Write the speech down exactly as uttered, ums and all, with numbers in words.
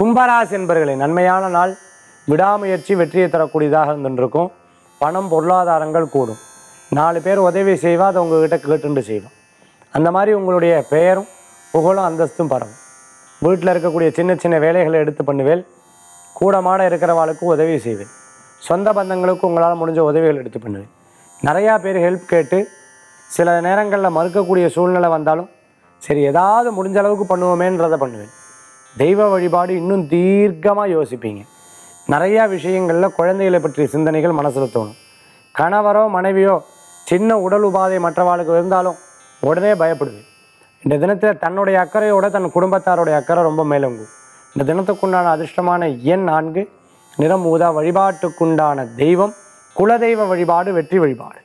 கும்பராசி என்பவர்களே நன்மையான நாள். விடாமுயற்சி வெற்றியை தரக்கூடியதாக இருந்திருக்கும். பணம் பொருளாதாரங்கள் கூடும். நாலு பேர் உதவி செய்வா அதை உங்ககிட்ட கேட்டுண்டு செய்வோம். அந்த மாதிரி உங்களுடைய பெயரும் புகழும் அந்தஸ்தும் பரவும். வீட்டில் இருக்கக்கூடிய சின்ன சின்ன வேலைகளை எடுத்து பண்ணுவேன். கூடமாட இருக்கிறவாளுக்கும் உதவி செய்வேன். சொந்த பந்தங்களுக்கு உங்களால் முடிஞ்ச உதவிகள் எடுத்து பண்ணுவேன். நிறையா பேர் ஹெல்ப் கேட்டு சில நேரங்களில் மறுக்கக்கூடிய சூழ்நிலை வந்தாலும் சரி ஏதாவது முடிஞ்ச அளவுக்கு பண்ணுவோமேன்றதை பண்ணுவேன். தெய்வ வழிபாடு இன்னும் தீர்க்கமாக யோசிப்பீங்க. நிறையா விஷயங்களில் குழந்தைகளை பற்றிய சிந்தனைகள் மனசில் தோணும். கணவரோ மனைவியோ சின்ன உடல் உபாதை மற்றவாளுக்கு இருந்தாலும் உடனே பயப்படுவேன். இந்த தினத்தில் தன்னுடைய அக்கறையோட தன் குடும்பத்தாருடைய அக்கறை ரொம்ப மேலோங்கும். இந்த தினத்துக்குண்டான அதிர்ஷ்டமான எண் நான்கு. நிறம் ஊதா. வழிபாட்டுக்குண்டான தெய்வம் குலதெய்வ வழிபாடு, வெற்றி வழிபாடு.